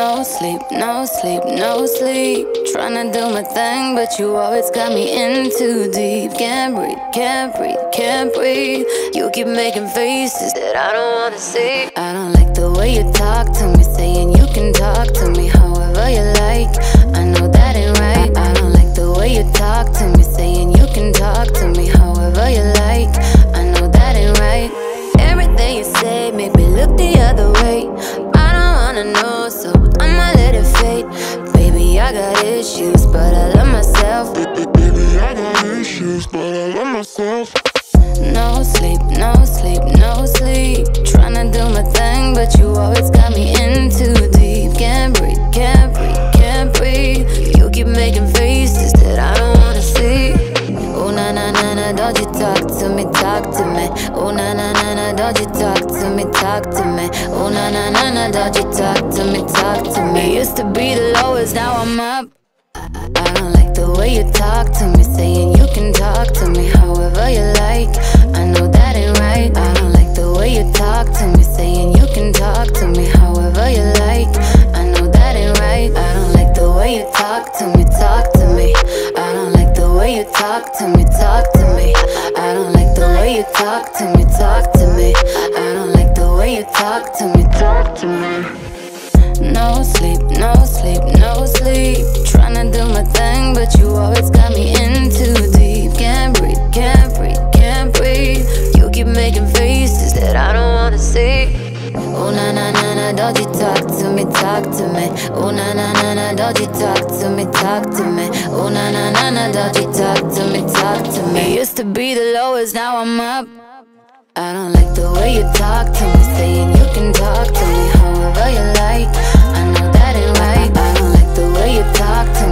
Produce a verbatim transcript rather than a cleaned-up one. No sleep, no sleep, no sleep. Tryna do my thing, but you always got me in too deep. Can't breathe, can't breathe, can't breathe. You keep making faces that I don't wanna see. I don't like the way you talk to me, saying you can talk to me however you like. I know that ain't right. I don't like the way you talk to me, saying you can talk to me however you like. I know that ain't right. Everything you say make me look the other way. I don't wanna know, so I'ma let it fade. Baby, I got issues, but I love myself. Baby, I got issues, but I love myself. No sleep, no sleep, no sleep. Tryna do my thing, but you always got me in too deep. Can't breathe, can't breathe, can't breathe. You keep making faces that I don't wanna see. Oh na na na na, don't you talk to me, talk to me. Oh na na na na, don't you talk to me, talk to me. Oh na na na na, don't you talk to me, talk to me. It used to be the lowest, now I'm up. I, I don't like the way you talk to me, saying you can talk to me however you like. I know that ain't right. I don't like the way you talk to me, saying you can talk to me however you like. I know that ain't right. I don't like the way you talk to me, talk to me. I don't like the way you talk to me, talk to me. I don't like the way you talk to me, talk to me. I don't like the way you talk to me, talk to me. No sleep, no sleep, no sleep. Tryna do my thing, but you always got me in too deep. Can't breathe, can't breathe, can't breathe. You keep making faces that I don't wanna see. Oh na na na na, don't you talk to me, talk to me. Oh na na na na, don't you talk to me, talk to me. Oh na na na na, don't you talk to me, talk to me. It used to be the lowest, now I'm up. I don't like the way you talk to me, saying you can talk to me however you like. I know that ain't right. I don't like the way you talk to me.